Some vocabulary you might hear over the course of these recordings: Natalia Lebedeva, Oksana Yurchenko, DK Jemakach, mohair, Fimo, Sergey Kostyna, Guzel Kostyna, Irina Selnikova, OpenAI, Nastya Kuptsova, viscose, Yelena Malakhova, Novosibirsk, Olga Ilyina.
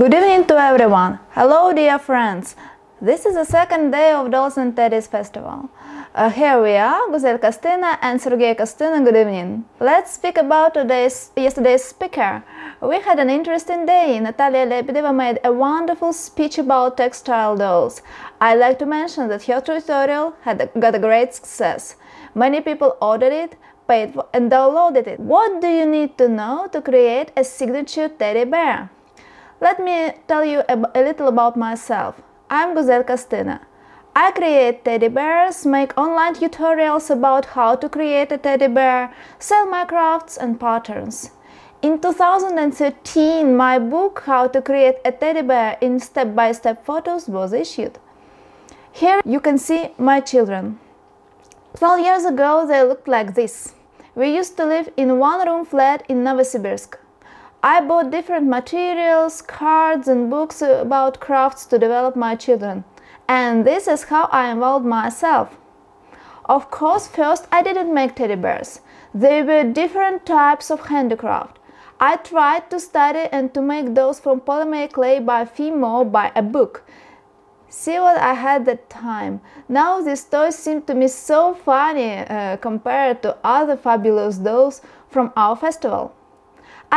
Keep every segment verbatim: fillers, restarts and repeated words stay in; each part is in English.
Good evening to everyone. Hello dear friends. This is the second day of Dolls and Teddies festival. Uh, here we are, Guzel Kostyna and Sergey Kostyna. Good evening. Let's speak about today's yesterday's speaker. We had an interesting day. Natalia Lebedeva made a wonderful speech about textile dolls. I'd like to mention that her tutorial had got a great success. Many people ordered it, paid for, and downloaded it. What do you need to know to create a signature teddy bear? Let me tell you a, a little about myself. I'm Guzel Kostyna. I create teddy bears, make online tutorials about how to create a teddy bear, sell my crafts and patterns. In two thousand thirteen, my book How to Create a Teddy Bear in Step-by-Step Photos was issued. Here you can see my children. twelve years ago they looked like this. We used to live in one-room flat in Novosibirsk. I bought different materials, cards and books about crafts to develop my children. And this is how I involved myself. Of course, first I didn't make teddy bears. There were different types of handicraft. I tried to study and to make those from polymer clay by Fimo by a book. See what I had that time. Now these toys seem to me so funny uh, compared to other fabulous dolls from our festival.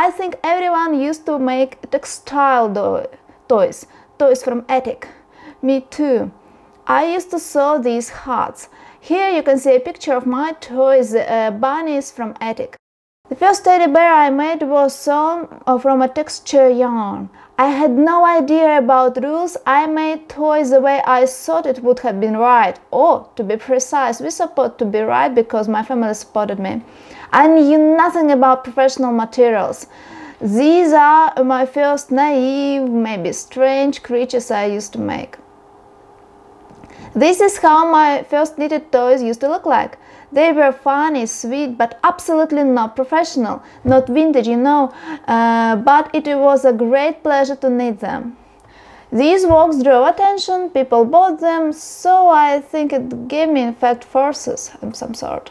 I think everyone used to make textile do toys, toys from attic. Me too. I used to sew these hats. Here you can see a picture of my toys, uh, bunnies from attic. The first teddy bear I made was sewn from a texture yarn. I had no idea about rules. I made toys the way I thought it would have been right. Or, to be precise, we supposed to be right because my family supported me. I knew nothing about professional materials. These are my first naive, maybe strange creatures I used to make. This is how my first knitted toys used to look like. They were funny, sweet, but absolutely not professional, not vintage, you know, uh, but it was a great pleasure to knit them. These works drew attention, people bought them, so I think it gave me, in fact, forces of some sort.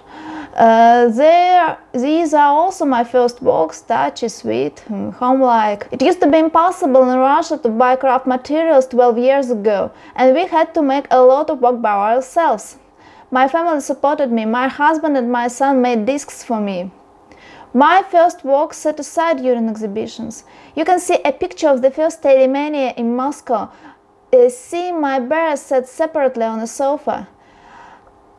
Uh, there, these are also my first works, touchy, sweet, home-like. It used to be impossible in Russia to buy craft materials twelve years ago, and we had to make a lot of work by ourselves. My family supported me, my husband and my son made discs for me. My first work set aside during exhibitions. You can see a picture of the first teddy mania in Moscow. Uh, see my bear set separately on a sofa.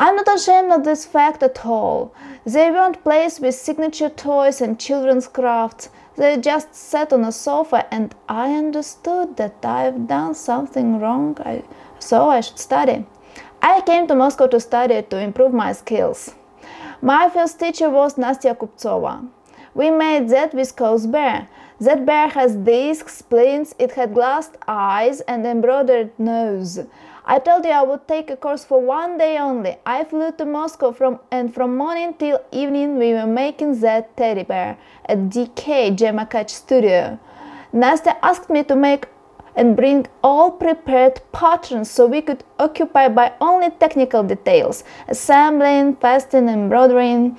I'm not ashamed of this fact at all. They weren't placed with signature toys and children's crafts. They just sat on a sofa and I understood that I've done something wrong, I, so I should study. I came to Moscow to study to improve my skills. My first teacher was Nastya Kuptsova. We made that viscose bear. That bear has discs, splints, it had glassed eyes and embroidered nose. I told you I would take a course for one day only. I flew to Moscow from, and from morning till evening we were making that teddy bear at D K Jemakach studio. Nastya asked me to make and bring all prepared patterns so we could occupy by only technical details, assembling, pasting, embroidering.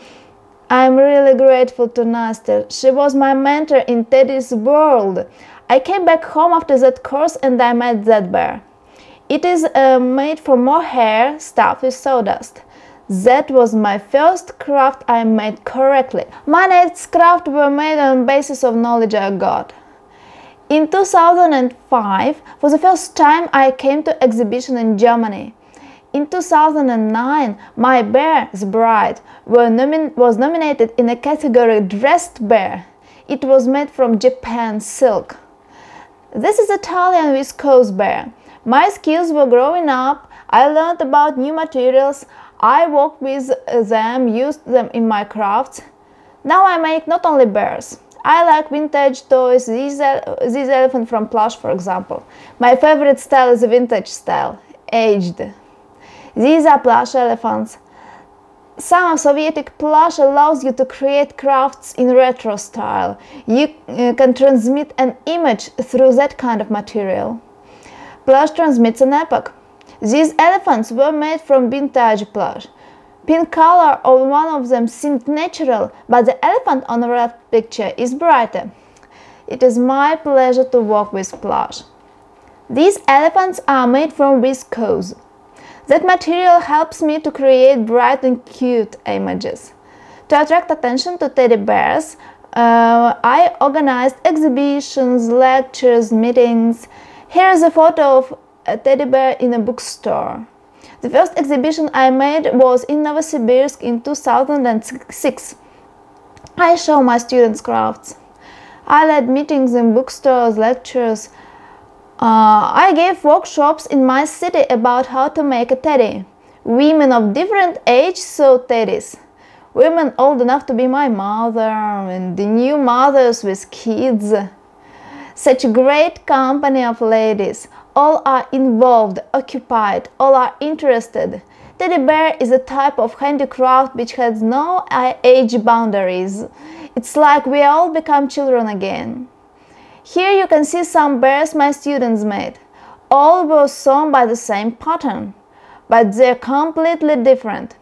I'm really grateful to Nastya. She was my mentor in Teddy's world. I came back home after that course and I made that bear. It is uh, made from mohair stuffed with sawdust. That was my first craft I made correctly. My next crafts were made on basis of knowledge I got. In two thousand five, for the first time I came to exhibition in Germany. In two thousand nine, my bear, the bride, were nomin was nominated in the category Dressed Bear. It was made from Japan silk. This is Italian viscose bear. My skills were growing up, I learned about new materials, I worked with them, used them in my crafts. Now I make not only bears. I like vintage toys, this, this elephant from plush, for example. My favorite style is the vintage style, aged. These are plush elephants. Some Soviet plush allows you to create crafts in retro style. You uh, can transmit an image through that kind of material. Plush transmits an epoch. These elephants were made from vintage plush. Pink color of one of them seemed natural, but the elephant on the left picture is brighter. it is my pleasure to work with plush. These elephants are made from viscose. That material helps me to create bright and cute images. To attract attention to teddy bears, uh, I organized exhibitions, lectures, meetings. Here is a photo of a teddy bear in a bookstore. The first exhibition I made was in Novosibirsk in two thousand six. I show my students crafts. I led meetings in bookstores, lectures. Uh, I gave workshops in my city about how to make a teddy. Women of different age sew teddies. Women old enough to be my mother and the new mothers with kids. Such a great company of ladies. All are involved, occupied, all are interested. Teddy bear is a type of handicraft which has no age boundaries. It's like we all become children again. Here you can see some bears my students made. All were sewn by the same pattern, but they're completely different.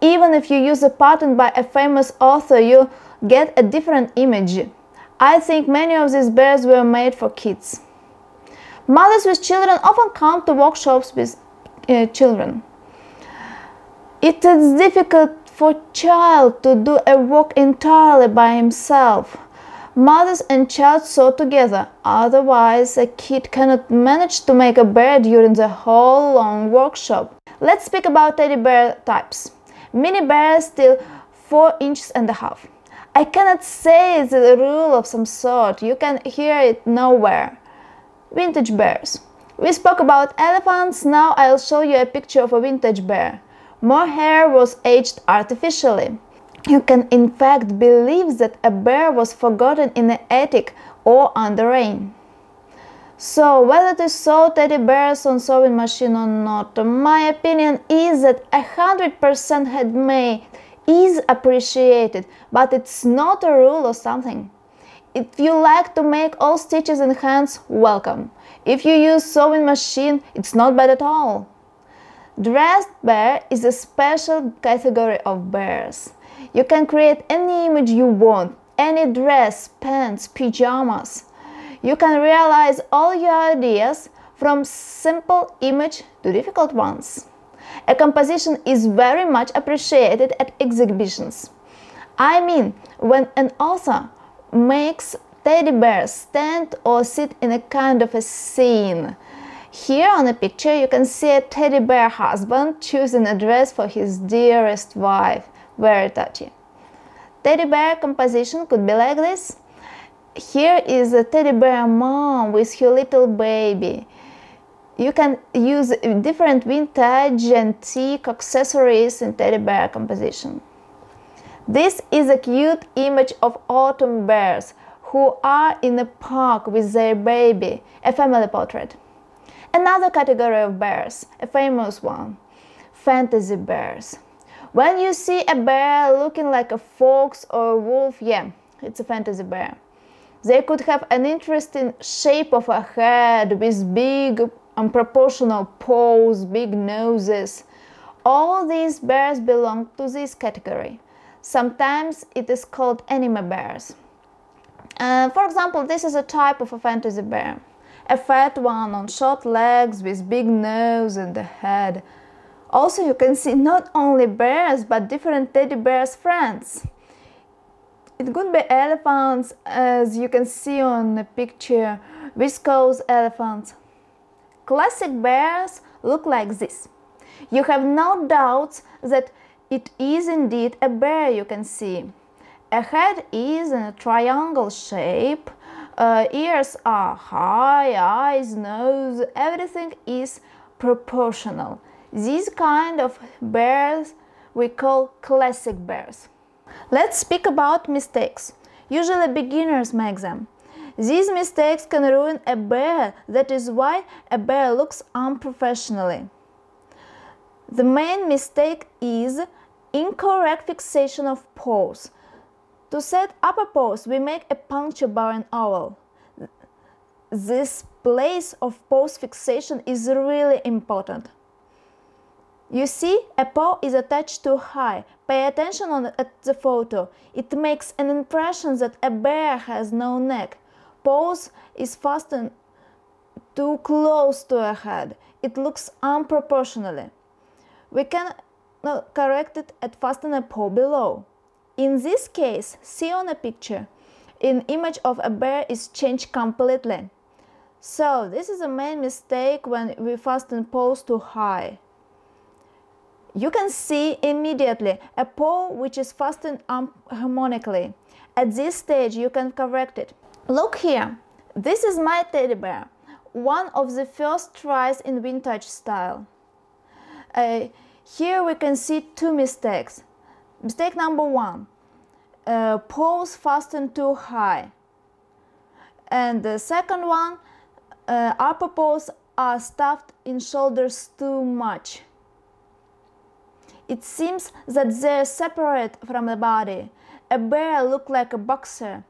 Even if you use a pattern by a famous author, you get a different image. I think many of these bears were made for kids. Mothers with children often come to workshops with uh, children. It is difficult for a child to do a work entirely by himself. Mothers and child sew together, otherwise a kid cannot manage to make a bear during the whole long workshop. Let's speak about teddy bear types. Mini bears till four inches and a half. I cannot say it's a rule of some sort, you can hear it nowhere. Vintage bears. We spoke about elephants, now I'll show you a picture of a vintage bear. More hair was aged artificially. You can in fact believe that a bear was forgotten in an attic or under rain. So whether to sew teddy bears on sewing machine or not, my opinion is that a hundred percent handmade is appreciated, but it's not a rule or something. If you like to make all stitches in hands, welcome. If you use sewing machine, it's not bad at all. Dressed bear is a special category of bears. You can create any image you want, any dress, pants, pajamas. You can realize all your ideas from simple image to difficult ones. A composition is very much appreciated at exhibitions. I mean, when an author makes teddy bears stand or sit in a kind of a scene. Here on a picture you can see a teddy bear husband choosing a dress for his dearest wife. Very touchy. Teddy bear composition could be like this. Here is a teddy bear mom with her little baby. You can use different vintage, antique accessories in teddy bear composition. This is a cute image of autumn bears who are in a park with their baby, a family portrait. Another category of bears, a famous one, fantasy bears. When you see a bear looking like a fox or a wolf, yeah, it's a fantasy bear. They could have an interesting shape of a head with big and proportional paws, big noses. All these bears belong to this category. Sometimes it is called anime bears. Uh, for example, this is a type of a fantasy bear. A fat one on short legs with big nose and a head. Also you can see not only bears but different teddy bears' friends. It could be elephants, as you can see on the picture, viscose elephants. Classic bears look like this. You have no doubts that it is indeed a bear you can see. A head is in a triangle shape, uh, ears are high, eyes, nose, everything is proportional. These kind of bears we call classic bears. Let's speak about mistakes. Usually beginners make them. These mistakes can ruin a bear, that is why a bear looks unprofessionally. The main mistake is incorrect fixation of paws. To set upper paws, we make a puncture by an owl. This place of paws fixation is really important. You see, a paw is attached too high. Pay attention on at the photo. It makes an impression that a bear has no neck. pose is fastened too close to her head. It looks unproportionally. We can no, correct it and fasten a paw below. In this case, see on a picture, an image of a bear is changed completely. So this is a main mistake when we fasten paws too high. You can see immediately a paw which is fastened unharmonically. At this stage you can correct it. Look here, this is my teddy bear, one of the first tries in vintage style. Uh, here we can see two mistakes. Mistake number one, uh, paws fastened too high. And the second one, uh, upper paws are stuffed in shoulders too much. It seems that they are separate from the body. A bear looks like a boxer.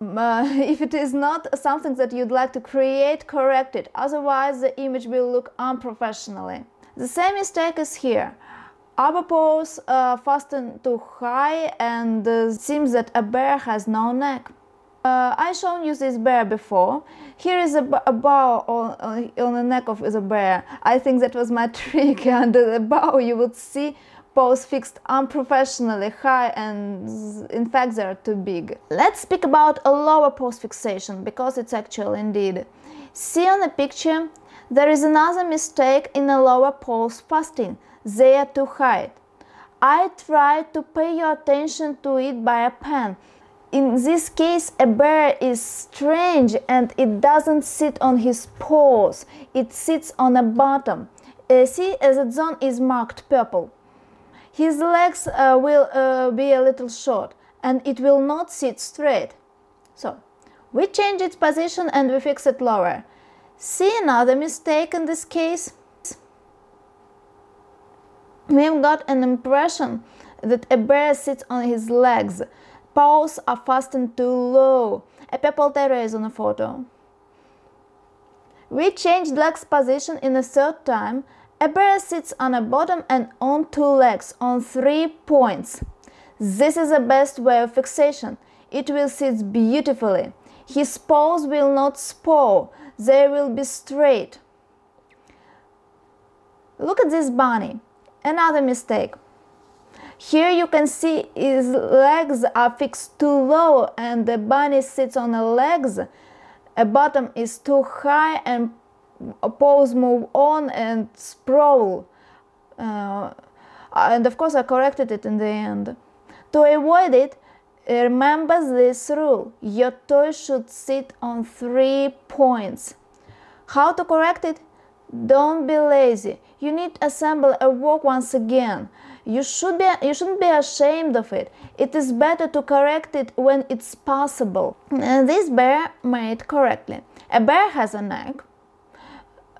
Uh, if it is not something that you'd like to create, correct it. Otherwise, the image will look unprofessionally. The same mistake is here. Upper paws are fastened too high, and it seems that a bear has no neck. Uh, I shown you this bear before. Here is a, a bow on, on the neck of the bear. I think that was my trick. Under the bow you would see paws fixed unprofessionally high, and in fact they are too big. Let's speak about a lower pose fixation, because it's actual indeed. See on the picture, there is another mistake in a lower pose fastening. They are too high. I try to pay your attention to it by a pen. In this case, a bear is strange and it doesn't sit on his paws, it sits on the bottom. Uh, see, uh, the zone is marked purple. His legs uh, will uh, be a little short and it will not sit straight. So, we change its position and we fix it lower. See another mistake in this case? We've got an impression that a bear sits on his legs. Paws are fastened too low. A purple terrier is on a photo. We changed legs position in a third time. A bear sits on a bottom and on two legs, on three points. This is the best way of fixation. It will sit beautifully. His paws will not sprawl. They will be straight. Look at this bunny. Another mistake. Here you can see his legs are fixed too low and the bunny sits on the legs. A bottom is too high and paws move on and sprawl. Uh, and of course I corrected it in the end. To avoid it, remember this rule. Your toy should sit on three points. How to correct it? Don't be lazy. You need to assemble a work once again. You, should be, you shouldn't be ashamed of it. It is better to correct it when it's possible. And this bear made correctly. A bear has a neck.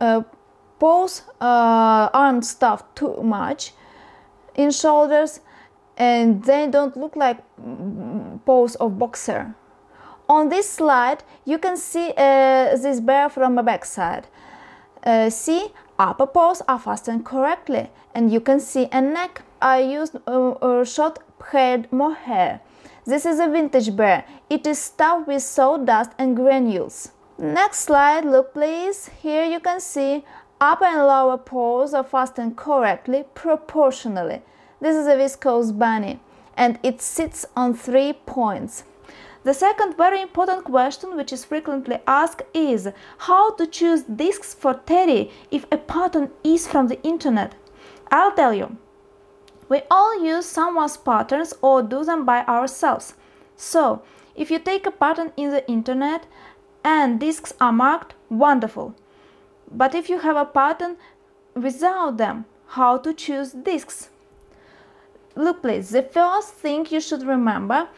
Uh, paws uh, aren't stuffed too much in shoulders. And they don't look like paws of boxer. On this slide, you can see uh, this bear from the backside. Uh, see, upper paws are fastened correctly, and you can see a neck. I used uh, uh, short-haired mohair. This is a vintage bear. It is stuffed with sawdust and granules. Next slide, look please. Here you can see upper and lower paws are fastened correctly, proportionally. This is a viscose bunny, and it sits on three points. The second very important question, which is frequently asked, is how to choose discs for teddy if a pattern is from the internet. I'll tell you. We all use someone's patterns or do them by ourselves. So, if you take a pattern in the internet and discs are marked, wonderful. But if you have a pattern without them, how to choose discs? Look please, the first thing you should remember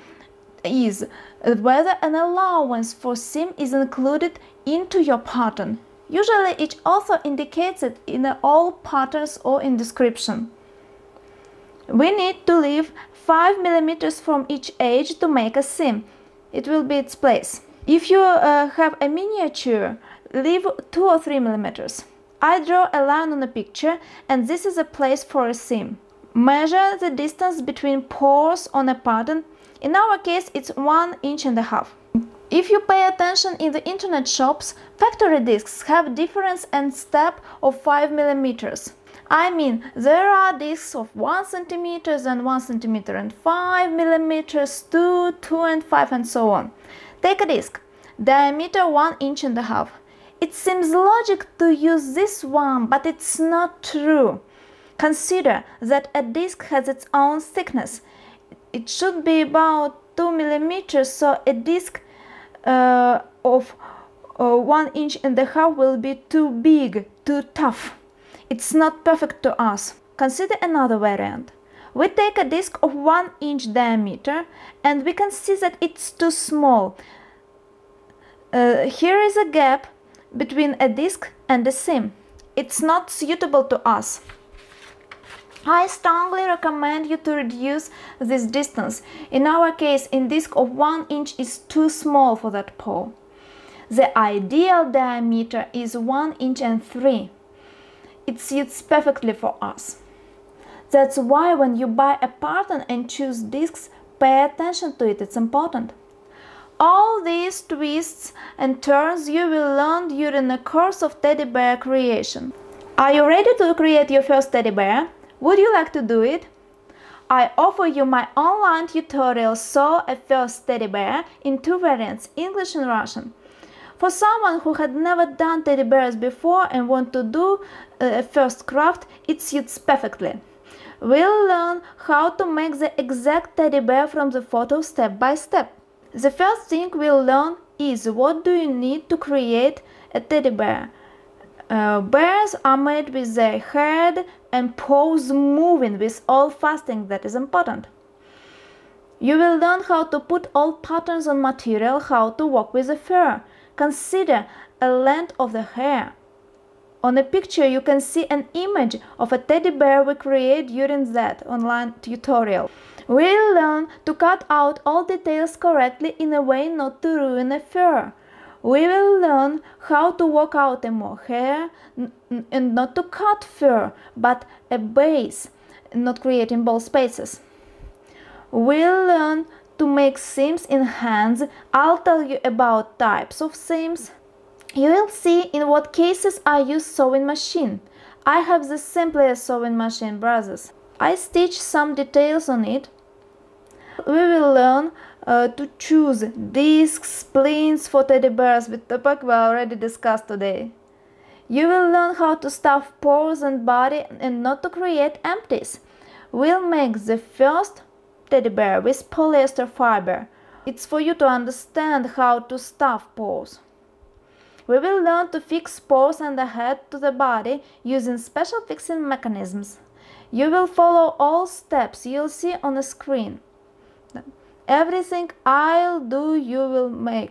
is whether an allowance for seam is included into your pattern. Usually it also indicates it in all patterns or in description. We need to leave five millimeters from each edge to make a seam. It will be its place. If you uh, have a miniature, leave two or three millimeters. I draw a line on a picture and this is a place for a seam. Measure the distance between paws on a pattern. In our case, it's one inch and a half. If you pay attention in the internet shops, factory discs have difference and step of five millimeters. I mean, there are discs of one centimeter and one centimeter and five millimeters, two, two and five and so on. Take a disc, diameter one inch and a half. It seems logic to use this one, but it's not true. Consider that a disc has its own thickness. It should be about two millimeters, so a disc Uh, of uh, one inch and a half will be too big, too tough. It's not perfect to us. Consider another variant. We take a disc of one inch diameter and we can see that it's too small. Uh, here is a gap between a disc and a seam. It's not suitable to us. I strongly recommend you to reduce this distance. In our case, a disc of one inch is too small for that pole. The ideal diameter is one inch and three. It suits perfectly for us. That's why when you buy a pattern and choose discs, pay attention to it, it's important. All these twists and turns you will learn during the course of teddy bear creation. Are you ready to create your first teddy bear? Would you like to do it? I offer you my online tutorial Sew a First Teddy Bear in two variants, English and Russian. For someone who had never done teddy bears before and want to do a first craft, it suits perfectly. We'll learn how to make the exact teddy bear from the photo step by step. The first thing we'll learn is what do you need to create a teddy bear. Uh, bears are made with their head and paws moving with all fastening, that is important. You will learn how to put all patterns on material, how to work with the fur. Consider a length of the hair. On a picture you can see an image of a teddy bear we create during that online tutorial. We'll learn to cut out all details correctly in a way not to ruin a fur. We will learn how to work out a mohair and not to cut fur, but a base, not creating ball spaces. We'll learn to make seams in hands. I'll tell you about types of seams. You will see in what cases I use sewing machine. I have the simplest sewing machine, brothers. I stitch some details on it. We will learn Uh, to choose discs, splints for teddy bears with topic we already discussed today. You will learn how to stuff paws and body and not to create empties. We'll make the first teddy bear with polyester fiber. It's for you to understand how to stuff paws. We will learn to fix paws and the head to the body using special fixing mechanisms. You will follow all steps you'll see on the screen. Everything I'll do, you will make.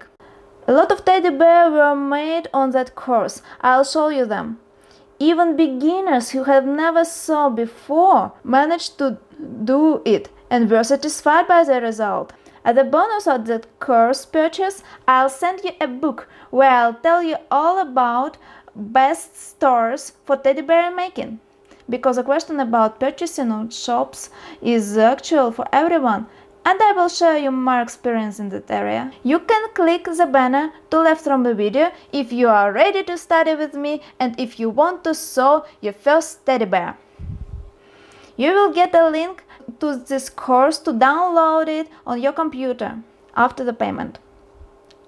A lot of teddy bears were made on that course. I'll show you them. Even beginners who have never sewn before managed to do it and were satisfied by the result. As a bonus of that course purchase, I'll send you a book where I'll tell you all about best stores for teddy bear making. Because the question about purchasing on shops is actual for everyone. And I will share you my experience in that area. You can click the banner to left from the video if you are ready to study with me and if you want to sew your first teddy bear. You will get a link to this course to download it on your computer after the payment.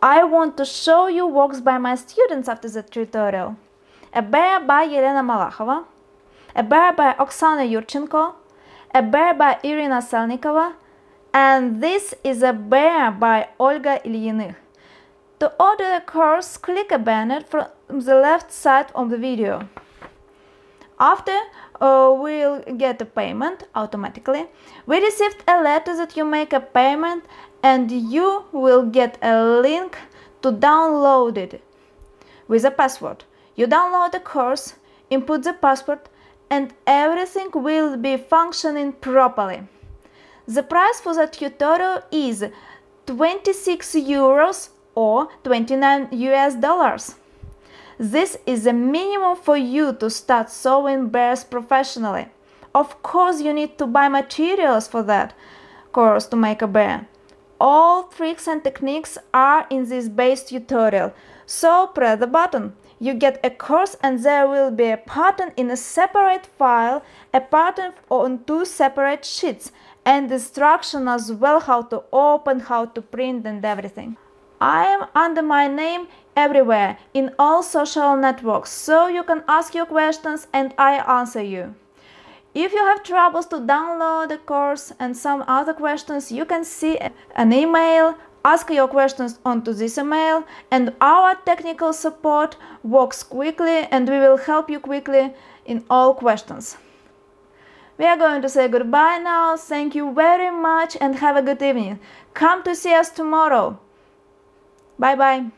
I want to show you works by my students after the tutorial. A bear by Yelena Malakhova, a bear by Oksana Yurchenko, a bear by Irina Selnikova, and this is a bear by Olga Ilyina. To order a course, click a banner from the left side of the video. After uh, we'll get a payment automatically. We received a letter that you make a payment and you will get a link to download it with a password. You download the course, input the password, and everything will be functioning properly. The price for that tutorial is twenty-six euros or twenty-nine U S dollars. This is the minimum for you to start sewing bears professionally. Of course, you need to buy materials for that course to make a bear. All tricks and techniques are in this base tutorial, so press the button. You get a course and there will be a pattern in a separate file, a pattern on two separate sheets, and instruction as well how to open, how to print and everything. I am under my name everywhere, in all social networks, so you can ask your questions and I answer you. If you have troubles to download the course and some other questions, you can see an email, ask your questions onto this email, and our technical support works quickly and we will help you quickly in all questions. We are going to say goodbye now. Thank you very much and have a good evening. Come to see us tomorrow. Bye-bye.